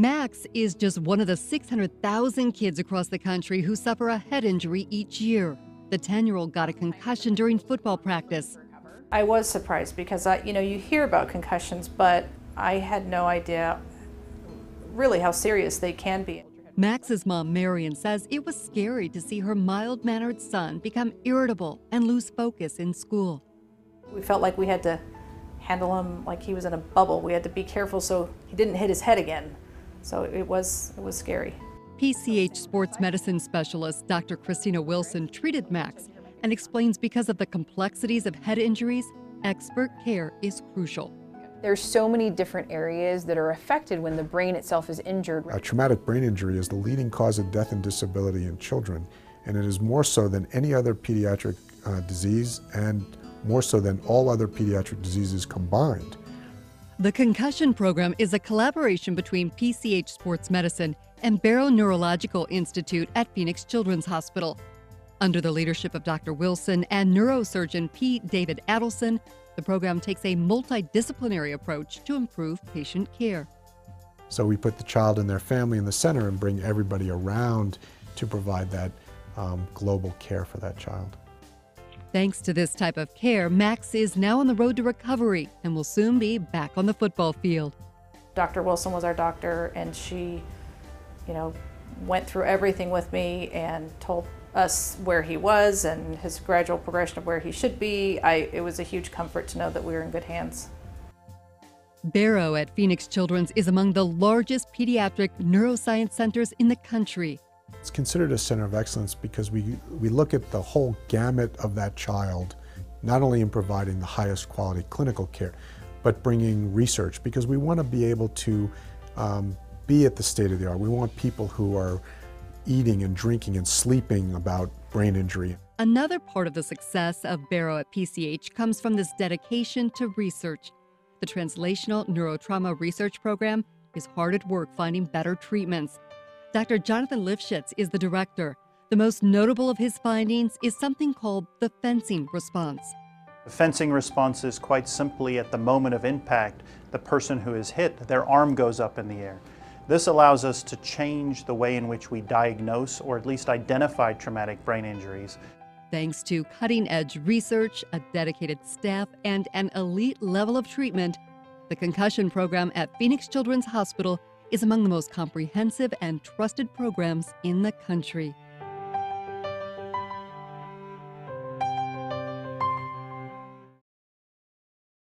Max is just one of the 600,000 kids across the country who suffer a head injury each year. The 10-year-old got a concussion during football practice. I was surprised because, you hear about concussions, but I had no idea really how serious they can be. Max's mom, Marion, says it was scary to see her mild-mannered son become irritable and lose focus in school. We felt like we had to handle him like he was in a bubble. We had to be careful so he didn't hit his head again. So it was scary. PCH Sports Medicine specialist Dr. Christina Wilson treated Max and explains because of the complexities of head injuries, expert care is crucial. There's so many different areas that are affected when the brain itself is injured. A traumatic brain injury is the leading cause of death and disability in children, and it is more so than any other pediatric disease and more so than all other pediatric diseases combined. The Concussion Program is a collaboration between PCH Sports Medicine and Barrow Neurological Institute at Phoenix Children's Hospital. Under the leadership of Dr. Wilson and neurosurgeon P. David Adelson, the program takes a multidisciplinary approach to improve patient care. So we put the child and their family in the center and bring everybody around to provide that global care for that child. Thanks to this type of care, Max is now on the road to recovery and will soon be back on the football field. Dr. Wilson was our doctor, and she, went through everything with me and told us where he was and his gradual progression of where he should be. It was a huge comfort to know that we were in good hands. Barrow at Phoenix Children's is among the largest pediatric neuroscience centers in the country. It's considered a center of excellence because we look at the whole gamut of that child, not only in providing the highest quality clinical care, but bringing research, because we want to be able to be at the state of the art. We want people who are eating and drinking and sleeping about brain injury. Another part of the success of Barrow at PCH comes from this dedication to research. The Translational Neurotrauma Research Program is hard at work finding better treatments. Dr. Jonathan Lifshitz is the director. The most notable of his findings is something called the fencing response. The fencing response is quite simply, at the moment of impact, the person who is hit, their arm goes up in the air. This allows us to change the way in which we diagnose or at least identify traumatic brain injuries. Thanks to cutting-edge research, a dedicated staff, and an elite level of treatment, the Concussion Program at Phoenix Children's Hospital is among the most comprehensive and trusted programs in the country.